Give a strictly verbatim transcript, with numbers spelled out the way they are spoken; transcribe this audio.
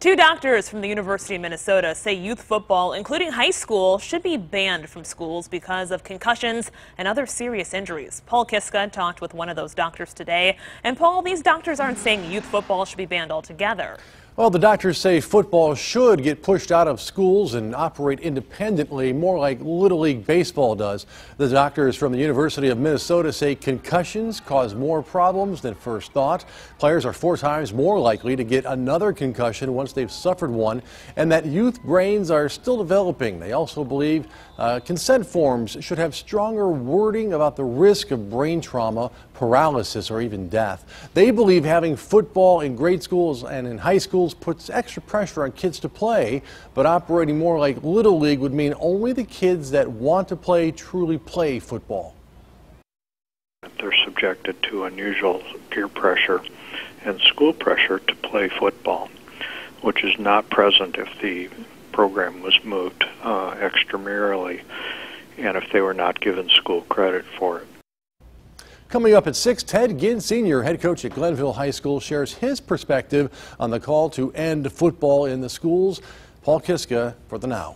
Two doctors from the University of Minnesota say youth football, including high school, should be banned from schools because of concussions and other serious injuries. Paul Kiska talked with one of those doctors today. And Paul, these doctors aren't saying youth football should be banned altogether. Well, the doctors say football should get pushed out of schools and operate independently, more like Little League Baseball does. The doctors from the University of Minnesota say concussions cause more problems than first thought. Players are four times more likely to get another concussion once they've suffered one, and that youth brains are still developing. They also believe uh, consent forms should have stronger wording about the risk of brain trauma, paralysis, or even death. They believe having football in grade schools and in high schools puts extra pressure on kids to play, but operating more like Little League would mean only the kids that want to play truly play football. They're subjected to unusual peer pressure and school pressure to play football, which is not present if the program was moved uh, extramurally and if they were not given school credit for it. Coming up at six, Ted Ginn Senior, head coach at Glenville High School, shares his perspective on the call to end football in the schools. Paul Kiska for the Now.